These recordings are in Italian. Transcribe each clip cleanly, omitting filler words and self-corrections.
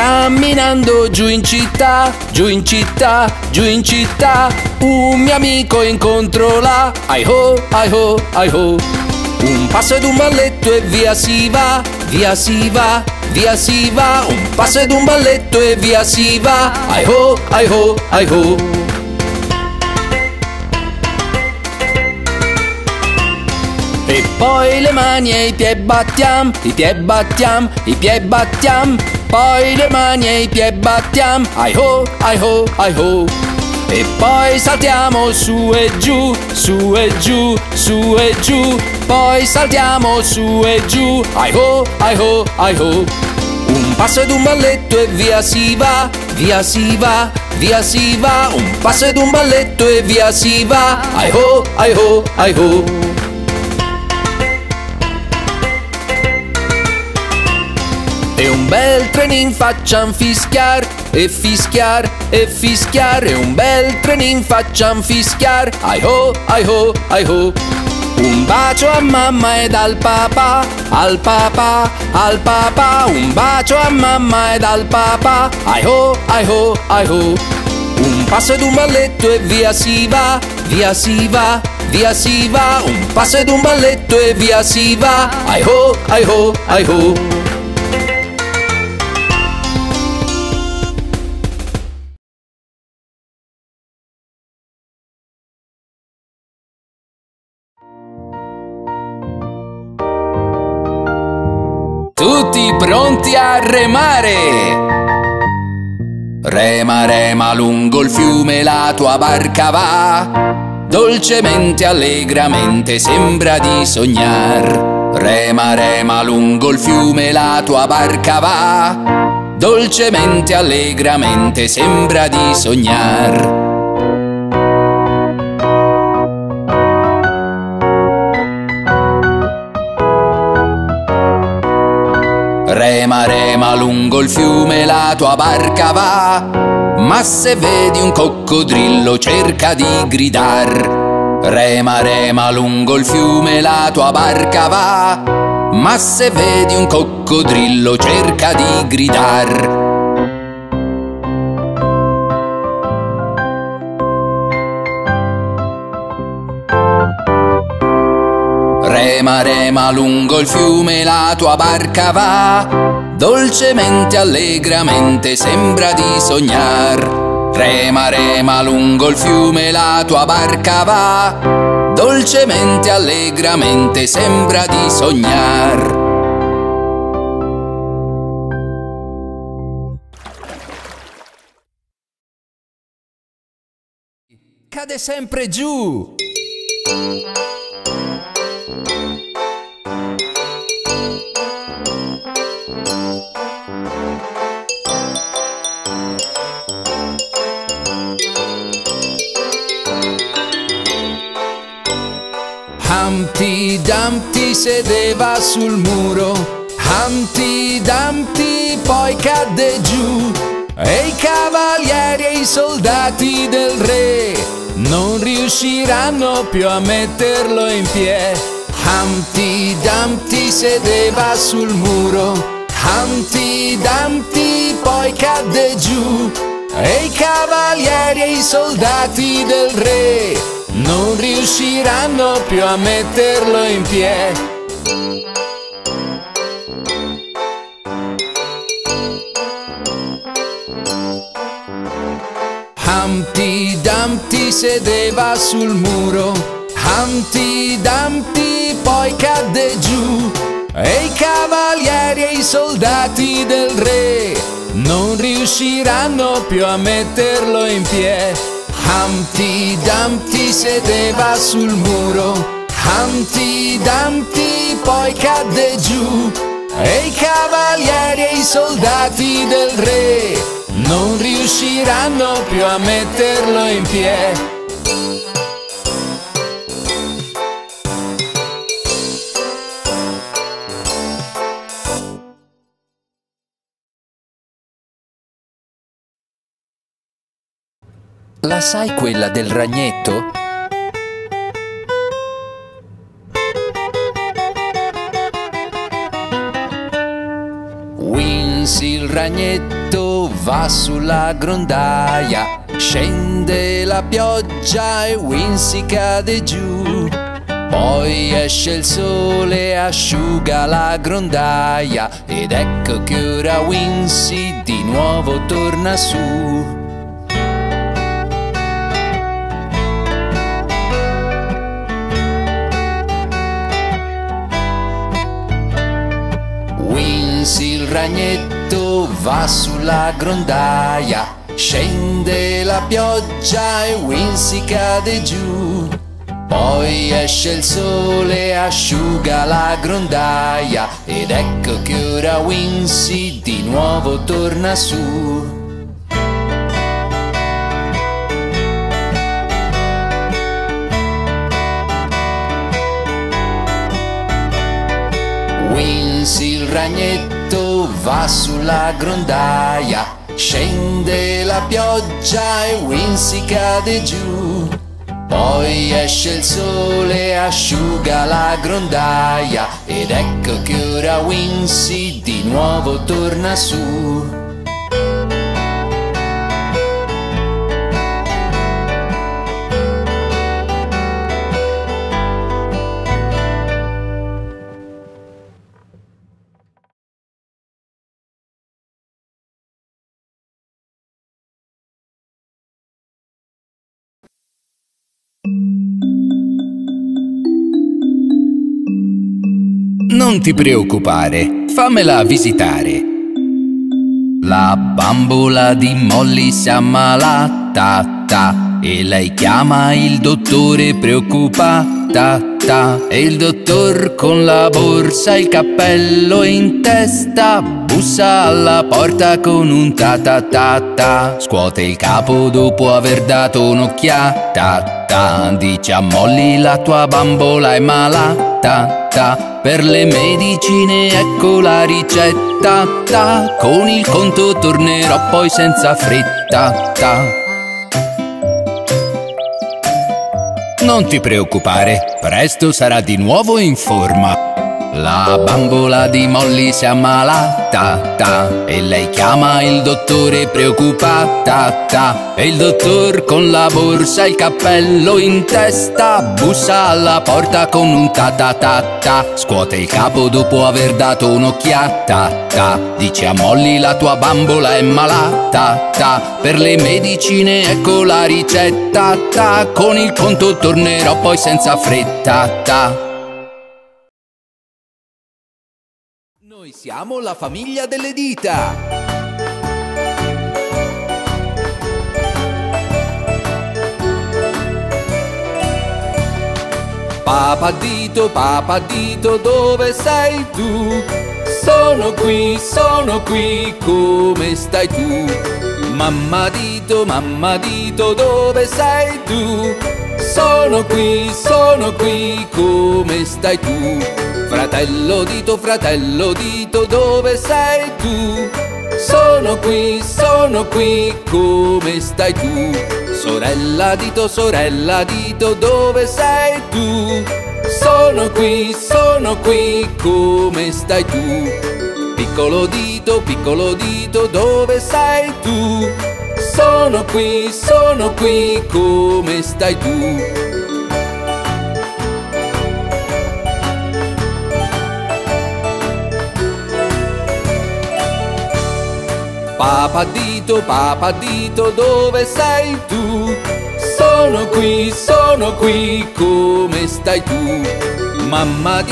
Camminando giù in città, un mio amico incontro là. Ai ho, ai ho, ai ho. Un passo ed un balletto e via si va. Un passo ed un balletto e via si va. Ai ho, ai ho, ai ho. E poi le mani e i piedi battiam. Poi le mani e i piedi battiam. Ai ho, ai ho, ai ho. E poi saltiamo su e giù. Poi saltiamo su e giù. Ai ho, ai ho, ai ho. Un passo ed un balletto e via si va. Un passo ed un balletto e via si va. Ai ho, ai ho, ai ho. E un bel trenin facciam fischiar. E un bel trenin facciam fischiar. Ai ho, ai ho, ai ho. Un bacio a mamma ed al papà. Un bacio a mamma ed al papà. Ai ho, ai ho, ai ho. Un passo ed un balletto e via si va. Un passo ed un balletto e via si va. Ai ho, ai ho, ai ho. Tutti pronti a remare! Rema, rema lungo il fiume la tua barca va. Dolcemente, allegramente sembra di sognar. Rema, rema lungo il fiume la tua barca va. Dolcemente, allegramente sembra di sognar. Rema, rema lungo il fiume la tua barca va. Ma se vedi un coccodrillo cerca di gridar. Rema, rema lungo il fiume la tua barca va. Ma se vedi un coccodrillo cerca di gridar. Rema, rema lungo il fiume la tua barca va. Dolcemente, allegramente sembra di sognar. Rema, rema lungo il fiume la tua barca va. Dolcemente, allegramente sembra di sognar. Cade sempre giù. Humpty Dumpty sedeva sul muro. Humpty Dumpty poi cadde giù. E i cavalieri e i soldati del re non riusciranno più a metterlo in piedi. Humpty Dumpty sedeva sul muro. Humpty Dumpty poi cadde giù. E i cavalieri e i soldati del re non riusciranno più a metterlo in piedi. Humpty Dumpty sedeva sul muro. Humpty Dumpty poi cadde giù. E i cavalieri e i soldati del re non riusciranno più a metterlo in piedi. Humpty Dumpty sedeva sul muro. Humpty Dumpty poi cadde giù. E i cavalieri e i soldati del re non riusciranno più a metterlo in piedi. La sai quella del ragnetto? Wincy il ragnetto va sulla grondaia, scende la pioggia e Wincy cade giù. Poi esce il sole, asciuga la grondaia, ed ecco che ora Wincy di nuovo torna su. Wincy il ragnetto va sulla grondaia, scende la pioggia e Wincy cade giù. Poi esce il sole, asciuga la grondaia, ed ecco che ora Wincy di nuovo torna su. Wincy il ragnetto va sulla grondaia, scende la pioggia e Wincy cade giù. Poi esce il sole, asciuga la grondaia, ed ecco che ora Wincy di nuovo torna su. Non ti preoccupare, fammela visitare. La bambola di Molly si ammala, ta ta, e lei chiama il dottore preoccupata, ta. E il dottor con la borsa e il cappello in testa bussa alla porta con un ta ta ta ta. Scuote il capo dopo aver dato un'occhiata, ta. Dice a Molly: la tua bambola è malata, ta. Per le medicine ecco la ricetta, ta. Con il conto tornerò poi senza fretta, ta. Non ti preoccupare, presto sarà di nuovo in forma. La bambola di Molly si ammala, ta ta, e lei chiama il dottore preoccupata, ta. E il dottor con la borsa e il cappello in testa bussa alla porta con un ta ta ta ta. Scuote il capo dopo aver dato un'occhiata, ta. Dice a Molly: la tua bambola è malata, ta. Per le medicine ecco la ricetta, ta. Con il conto tornerò poi senza fretta, ta. Noi siamo la famiglia delle dita. Papà dito, dove sei tu? Sono qui, come stai tu? Mamma dito, dove sei tu? Sono qui, come stai tu? Fratello dito, dove sei tu? Sono qui, come stai tu? Sorella dito, dove sei tu? Sono qui, come stai tu? Piccolo dito, dove sei tu? Sono qui, come stai tu? Papà dito, dove sei tu? Sono qui, come stai tu? Mamma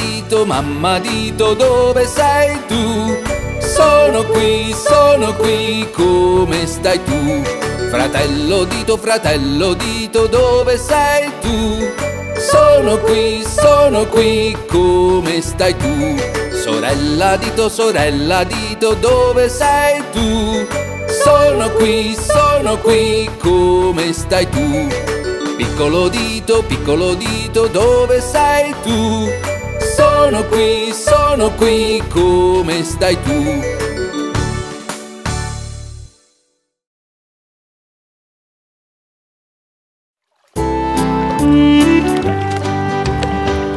dito, dove sei tu? Sono qui, come stai tu? Fratello dito, dove sei tu? Sono qui, come stai tu? Sorella dito, dove sei tu? Sono qui, come stai tu? Piccolo dito, dove sei tu? Sono qui, come stai tu?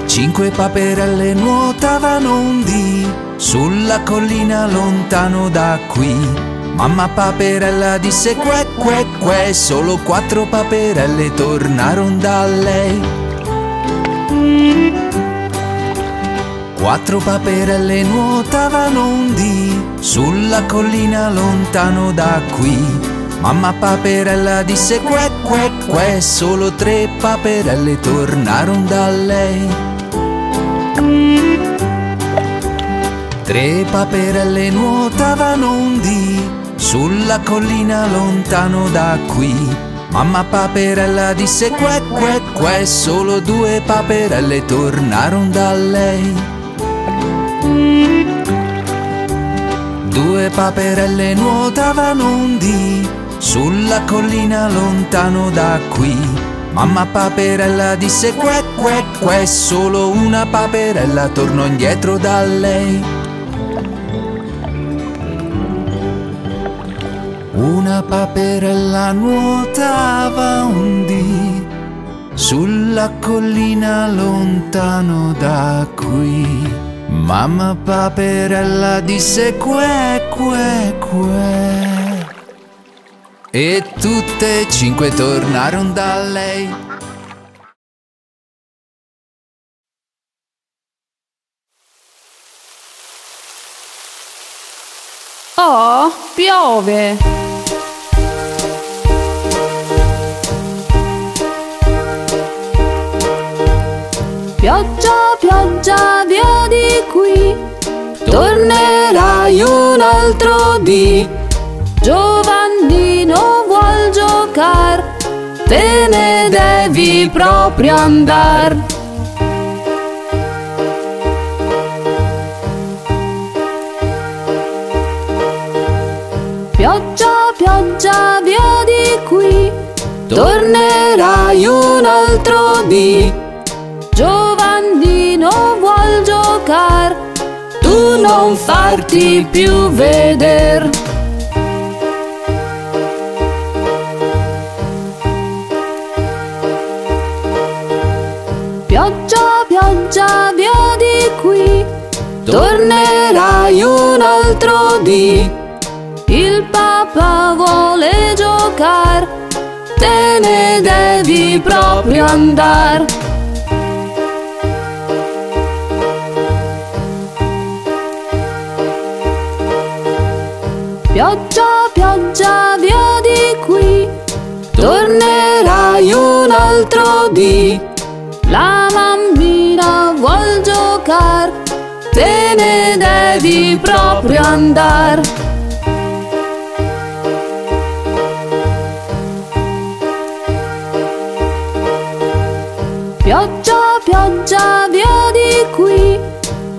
Cinque paperelle nuotavano un dì sulla collina lontano da qui. Mamma paperella disse que que que, solo 4 paperelle tornarono da lei. 4 paperelle nuotavano un dì sulla collina lontano da qui. Mamma paperella disse que que que, solo 3 paperelle tornarono da lei. 3 paperelle nuotavano un dì sulla collina lontano da qui. Mamma paperella disse que que que, solo 2 paperelle tornarono da lei. 2 paperelle nuotavano un dì sulla collina lontano da qui. Mamma paperella disse que que que, solo 1 paperella tornò indietro da lei. 1 paperella nuotava un dì sulla collina lontano da qui. Mamma paperella disse que que que, e tutte e 5 tornarono da lei. Oh, piove! Pioggia, pioggia, via di qui, tornerai un altro dì. Giovannino vuol giocar, te ne devi proprio andar. Pioggia, pioggia, via di qui, tornerai un altro dì. Giovannino vuol giocar, tu non farti più veder. Pioggia, pioggia, via di qui, tornerai un altro dì. Il papà vuole giocar, te ne devi proprio andar. Pioggia, pioggia, via di qui, tornerai un altro dì. La mammina vuol giocar, te ne devi proprio andar. Pioggia, pioggia, via di qui,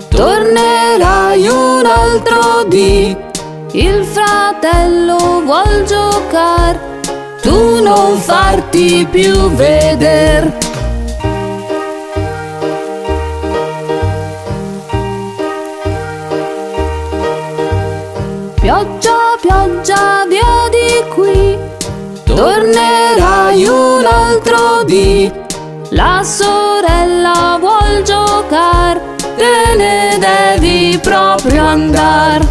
tornerai un altro dì. Il fratello vuol giocar, tu non farti più veder. Pioggia, pioggia, via di qui, tornerai un altro dì. La sorella vuol giocar, te ne devi proprio andar.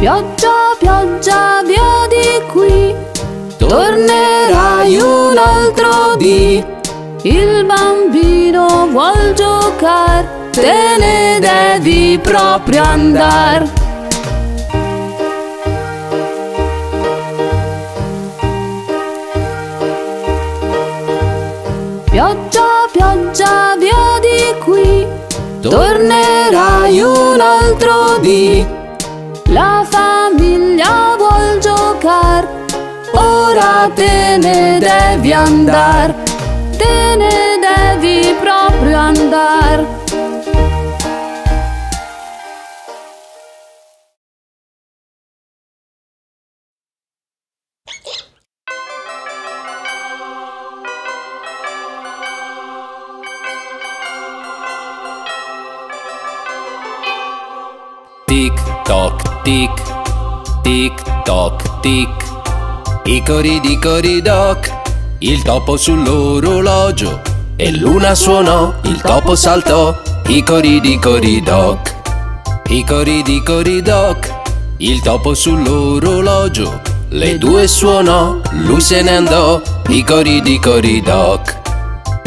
Pioggia, pioggia, via di qui, tornerai un altro dì. Il bambino vuol giocar, te ne devi proprio andar. Pioggia, pioggia, via di qui, tornerai un altro dì. La famiglia vuol giocar, ora te ne devi andar. Te ne devi proprio andar. Tic toc tic, tic toc tic, Hickory Dickory Dock, il topo sull'orologio, e l'una suonò, il topo saltò. Hickory Dickory Dock, Hickory Dickory Dock, il topo sull'orologio, le due suonò, lui se ne andò. Hickory Dickory Dock,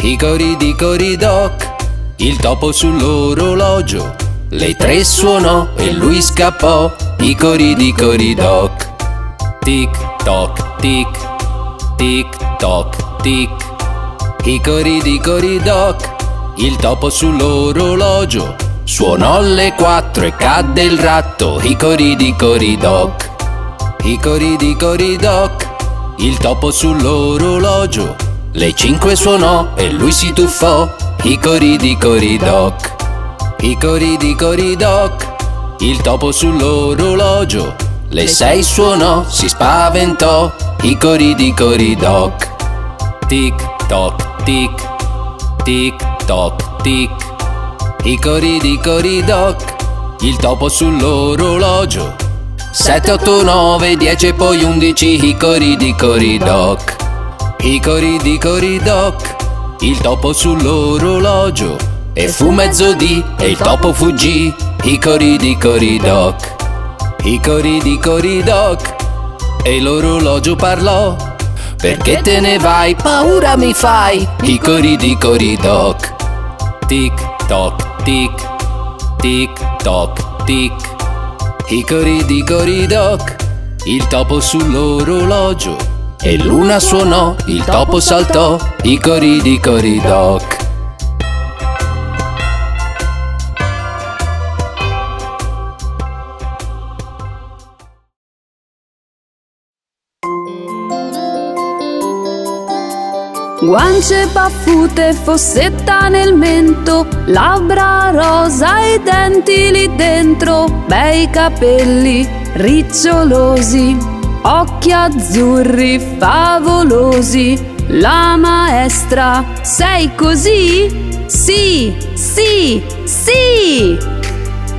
Hickory Dickory Dock, il topo sull'orologio, le tre suonò e lui scappò. Hickory Dickory Dock. Tic toc tic, tic toc tic, Hickory Dickory Dock, il topo sull'orologio, suonò le 4 e cadde il ratto. Hickory Dickory Dock, Hickory Dickory Dock, il topo sull'orologio, le 5 suonò e lui si tuffò. Hickory Dickory Dock, Hickory Dickory Dock, il topo sull'orologio, le 6 suonò, si spaventò. Hickory Dickory Dock. Tic toc tic, tic toc tic, Hickory Dickory Dock, il topo sull'orologio, 7, 8, 9, 10 e poi 11. Hickory Dickory Dock, Hickory Dickory Dock, il topo sull'orologio, e fu mezzodì e il topo fuggì. Hickory Dickory Dock, Hickory Dickory Dock, e l'orologio parlò, perché te ne vai, paura mi fai. Hickory Dickory Dock. Tic toc tic, tic toc tic, Hickory Dickory Dock, il topo sull'orologio, e l'una suonò, il topo saltò. Hickory Dickory Dock. Guance baffute, fossetta nel mento, labbra rosa e denti lì dentro, bei capelli ricciolosi, occhi azzurri favolosi. La maestra, sei così? Sì, sì, sì!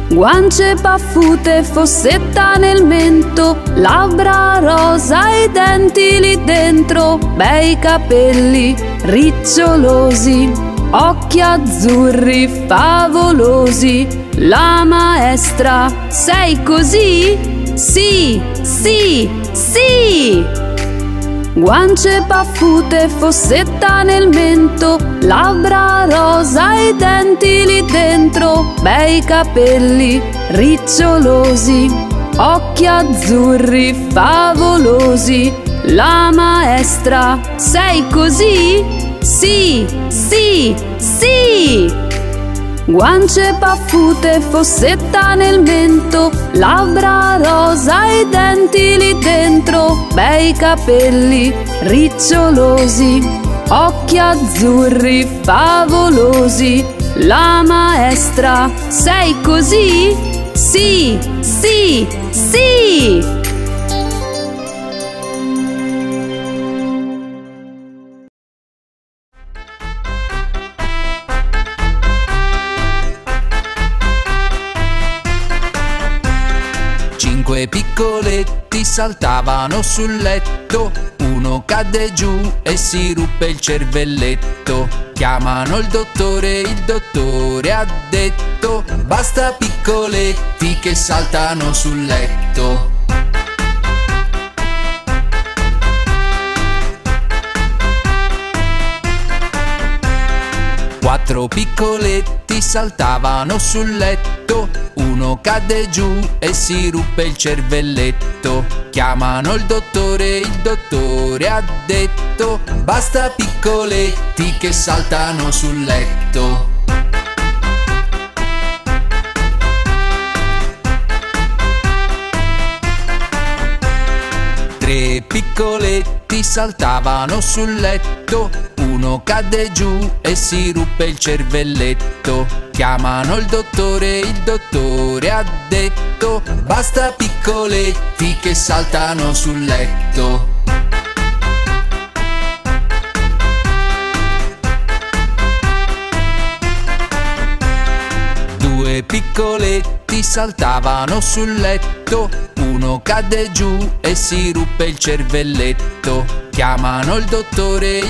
Guance baffute, fossetta nel mento, labbra rosa e denti lì dentro, bei capelli ricciolosi, occhi azzurri favolosi. La maestra, sei così? Sì, sì, sì! Guance baffute, fossetta nel mento, labbra rosa e denti lì dentro, bei capelli ricciolosi, occhi azzurri favolosi. La maestra, sei così? Sì, sì, sì! Guance baffute, fossetta nel mento, labbra rosa e denti lì dentro, bei capelli ricciolosi, occhi azzurri favolosi. La maestra, sei così? Sì, sì, sì! Piccoletti saltavano sul letto, uno cadde giù e si ruppe il cervelletto. Chiamano il dottore ha detto: basta piccoletti che saltano sul letto. Quattro piccoletti saltavano sul letto, uno cadde giù e si ruppe il cervelletto. Chiamano il dottore ha detto: basta piccoletti che saltano sul letto. Tre piccoletti saltavano sul letto, uno cadde giù e si ruppe il cervelletto. Chiamano il dottore ha detto: basta piccoletti che saltano sul letto. Due piccoletti saltavano sul letto, qualcuno cadde giù e si ruppe il cervelletto. Chiamano il dottore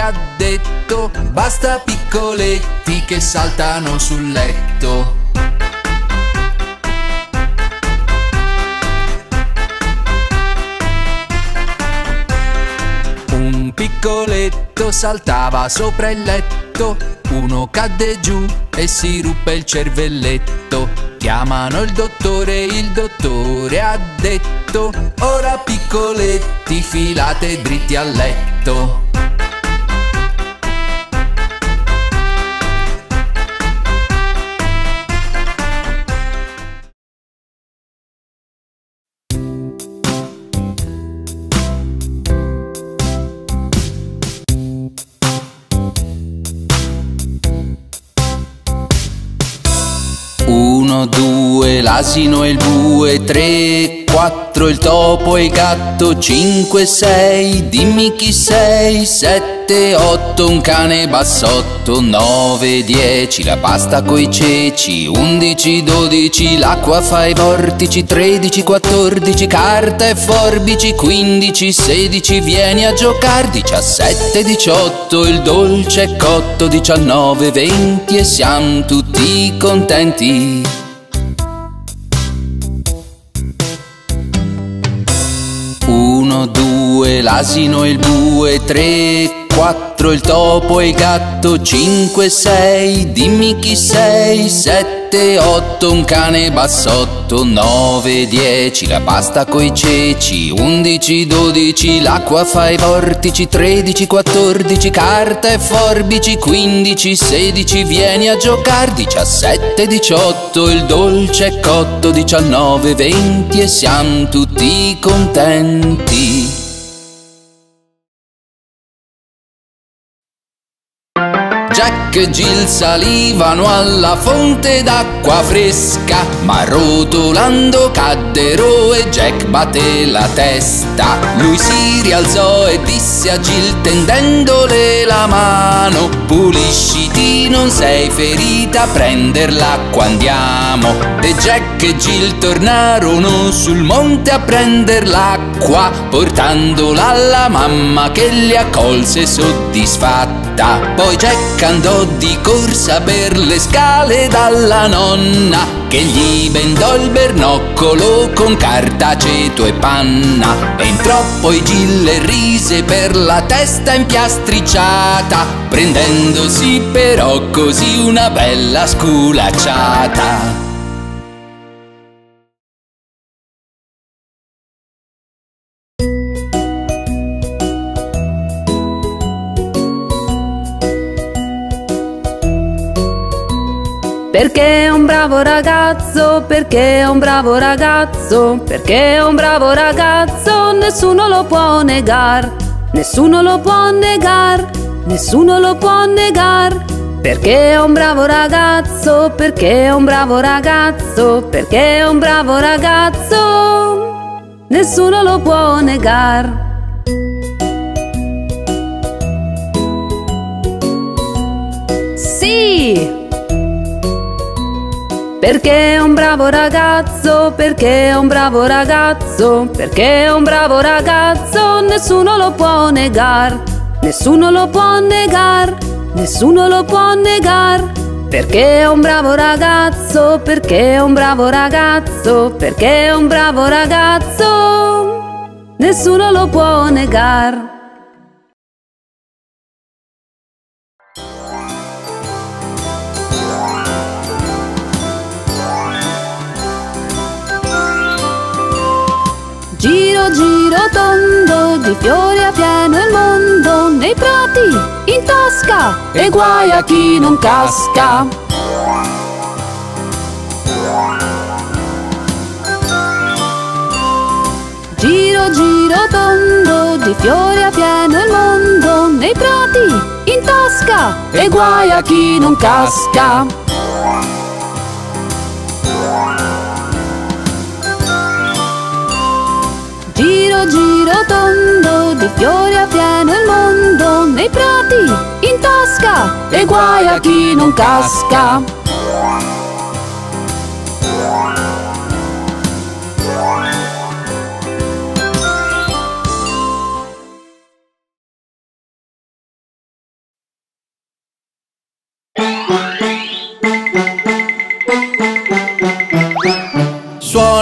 ha detto: basta piccoletti che saltano sul letto. Un piccoletto saltava sopra il letto, uno cadde giù e si ruppe il cervelletto. Chiamano il dottore ha detto: ora piccoletti filate dritti al letto. Due, l'asino e il bue, 3, 4, il topo e il gatto, 5, 6, dimmi chi sei, 7, 8, un cane bassotto, 9, 10, la pasta coi ceci, 11, 12, l'acqua fa i vortici, 13, 14, carta e forbici, 15, 16, vieni a giocare, 17, 18, il dolce è cotto, 19, 20 e siamo tutti contenti. Due, l'asino e il bue, 3, 4, il topo e il gatto, 5, 6, dimmi chi sei, 7, 8, un cane bassotto, 9, 10, la pasta coi ceci, 11, 12, l'acqua fa i vortici, 13, 14, carta e forbici, 15, 16, vieni a giocare, 17, 18, il dolce è cotto, 19, 20 e siamo tutti contenti. Jack e Jill salivano alla fonte d'acqua fresca, ma rotolando caddero e Jack batté la testa. Lui si rialzò e disse a Jill tendendole la mano: pulisciti, non sei ferita, a prender l'acqua andiamo. E Jack e Jill tornarono sul monte a prender l'acqua, portandola alla mamma che li accolse soddisfatta. Poi Jack andò di corsa per le scale dalla nonna, che gli bendò il bernoccolo con carta, aceto e panna. Entrò poi Jill e rise per la testa impiastricciata, prendendosi però così una bella sculacciata. Perché è un bravo ragazzo, perché è un bravo ragazzo, perché è un bravo ragazzo, nessuno lo può negar, nessuno lo può negar, nessuno lo può negar. Perché è un bravo ragazzo, perché è un bravo ragazzo, perché è un bravo ragazzo, nessuno lo può negar. Sì! Perché è un bravo ragazzo, perché è un bravo ragazzo, perché è un bravo ragazzo, nessuno lo può negar, nessuno lo può negar, nessuno lo può negar. Perché è un bravo ragazzo, perché è un bravo ragazzo, perché è un bravo ragazzo, nessuno lo può negar. Giro giro tondo, di fiori a pieno il mondo, nei prati, in tasca, e guai a chi non casca. Giro giro tondo, di fiori a pieno il mondo, nei prati, in tasca, e guai a chi non casca. Giro giro tondo, di fiori a pieno il mondo, nei prati, in tasca, e guai a chi non casca.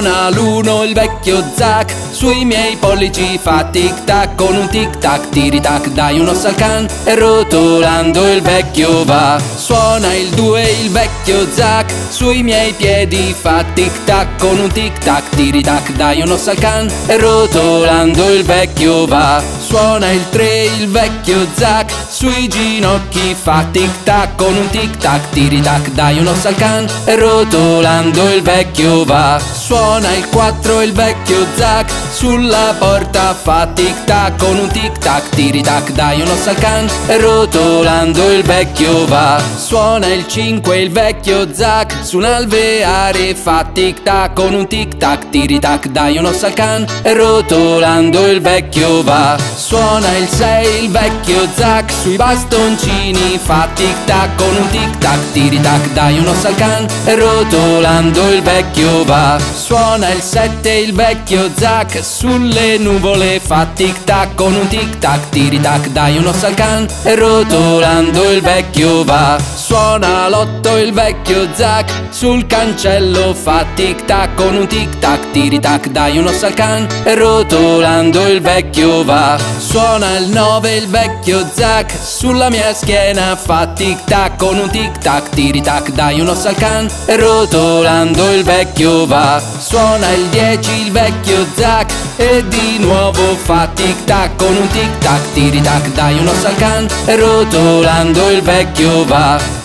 suona l'uno il vecchio Zack. Sui miei pollici fa tic tac, con un tic tac tiri tac, dai un osso al can e rotolando il vecchio va. Suona il due il vecchio Zack. Sui miei piedi fa tic tac, con un tic tac tiri tac, dai un osso al can e rotolando il vecchio va. Suona il tre il vecchio Zack. Sui ginocchi fa tic tac, con un tic tac tiri tac, dai un osso al can e rotolando il vecchio va. Suona il 4 il vecchio Zack. Sulla porta fa tic tac, con un tic tac tiri tac, dai un osso al can e rotolando il vecchio va. Suona il 5 il vecchio Zack. Su un alveare fa tic tac, con un tic tac tiri tac, dai un osso al can e rotolando il vecchio va. Suona il 6 il vecchio Zack. Sui bastoncini fa tic tac, con un tic tac tiri tac, dai un osso al can e rotolando il vecchio va. Suona il 7 il vecchio Zack. Sulle nuvole fa tic tac, con un tic tac tiri tac, dai un osso al can e rotolando il vecchio va. Suona l'8 il vecchio Zack. Sul cancello fa tic tac, con un tic tac tiri tac, dai un osso al can e rotolando il vecchio va. Suona il 9 il vecchio Zack. Sulla mia schiena fa tic tac, con un tic tac tiri tac, dai un osso al can e rotolando il vecchio va. Suona il 10 il vecchio Zack. E di nuovo fa tic tac, con un tic tac tiri tac, dai un osso al can e rotolando il vecchio va.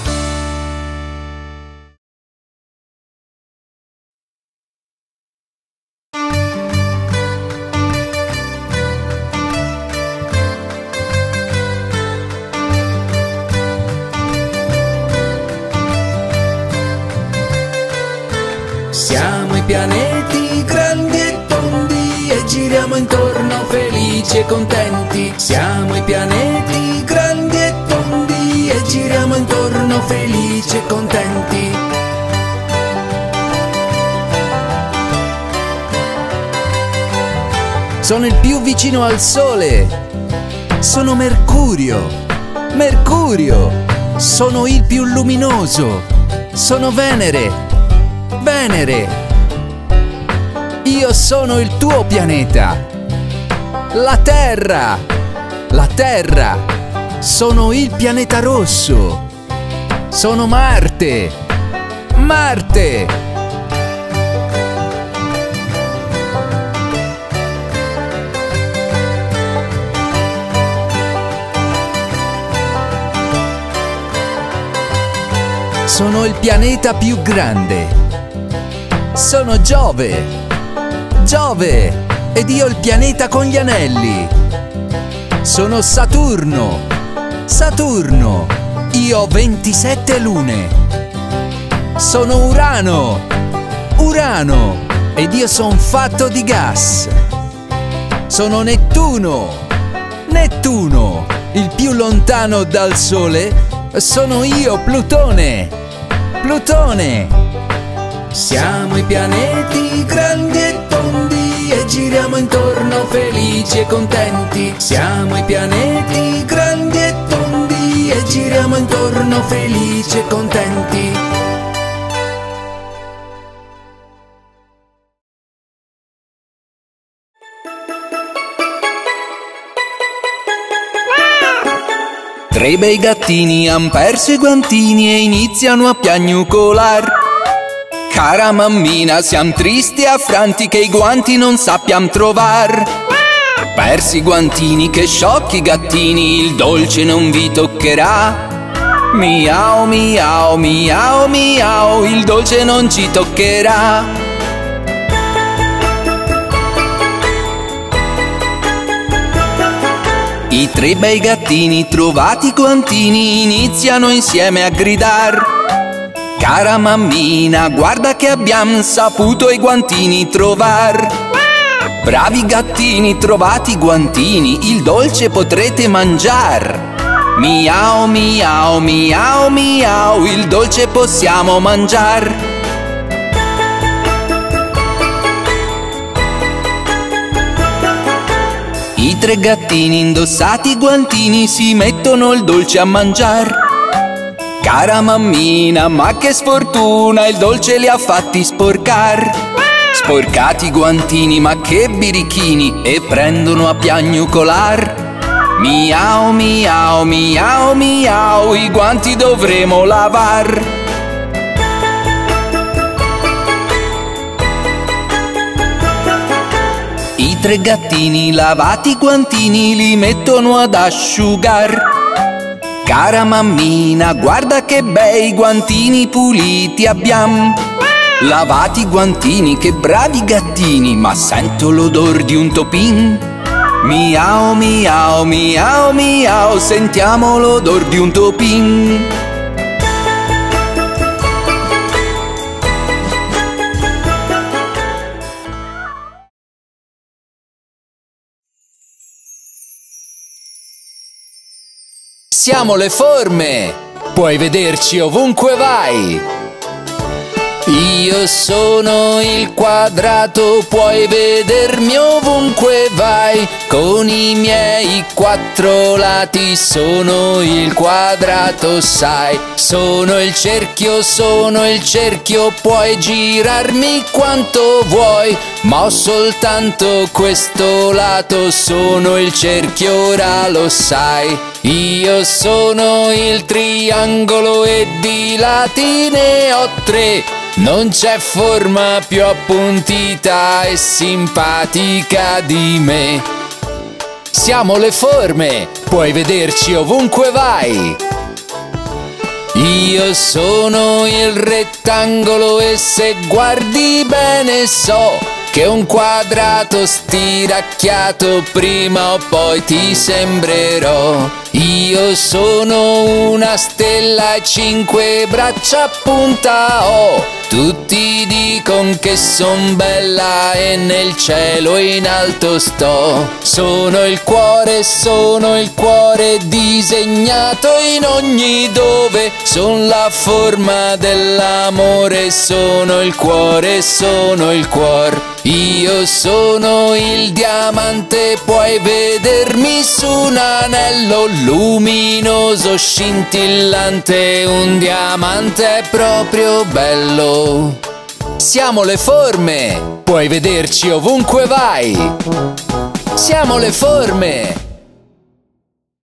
Pianeti grandi e tondi e giriamo intorno felici e contenti. Siamo i pianeti grandi e tondi e giriamo intorno felici e contenti. Sono il più vicino al Sole. Sono Mercurio. Mercurio. Sono il più luminoso. Sono Venere. Venere. Io sono il tuo pianeta, la Terra, la Terra. Sono il pianeta rosso, sono Marte, Marte. Sono il pianeta più grande, sono Giove. Giove! Ed io il pianeta con gli anelli. Sono Saturno. Saturno. Io ho 27 lune. Sono Urano. Urano. Ed io son fatto di gas. Sono Nettuno. Nettuno. Il più lontano dal Sole sono io, Plutone. Plutone. Siamo i pianeti grandi e tondi e giriamo intorno felici e contenti. Siamo i pianeti grandi e tondi e giriamo intorno felici e contenti. Tre bei gattini han perso i guantini e iniziano a piagnucolar. Cara mammina, siam tristi e affranti che i guanti non sappiam trovar. Persi i guantini, che sciocchi gattini, il dolce non vi toccherà. Miau, miau, miau, miau, il dolce non ci toccherà. I tre bei gattini, trovati i guantini, iniziano insieme a gridar. Cara mammina, guarda che abbiam saputo i guantini trovar. Bravi gattini, trovate i guantini, il dolce potrete mangiar. Miau, miau, miau, miau, il dolce possiamo mangiar. I tre gattini, indossati i guantini, si mettono il dolce a mangiar. Cara mammina, ma che sfortuna, il dolce li ha fatti sporcar. Sporcati i guantini, ma che birichini, e prendono a piagnucolar. Miau, miau, miau, miau, i guanti dovremo lavar. I tre gattini lavati i guantini li mettono ad asciugar. Cara mammina, guarda che bei guantini puliti abbiam. Lavati i guantini, che bravi gattini, ma sento l'odor di un topin. Miau, miau, miau, miau, sentiamo l'odor di un topin. Siamo le forme! Puoi vederci ovunque vai! Io sono il quadrato, puoi vedermi ovunque vai. Con i miei quattro lati sono il quadrato, sai. Sono il cerchio, puoi girarmi quanto vuoi. Ma ho soltanto questo lato, sono il cerchio, ora lo sai. Io sono il triangolo e di lati ne ho tre. Non c'è forma più appuntita e simpatica di me. Siamo le forme, puoi vederci ovunque vai. Io sono il rettangolo e se guardi bene so che un quadrato stiracchiato prima o poi ti sembrerò. Io sono una stella e cinque braccia a punta ho. Tutti dicono che son bella e nel cielo in alto sto. Sono il cuore disegnato in ogni dove. Son la forma dell'amore, sono il cuore. Io sono il diamante, puoi vedermi su un anello luminoso, scintillante, un diamante è proprio bello. Siamo le forme, puoi vederci ovunque vai. Siamo le forme.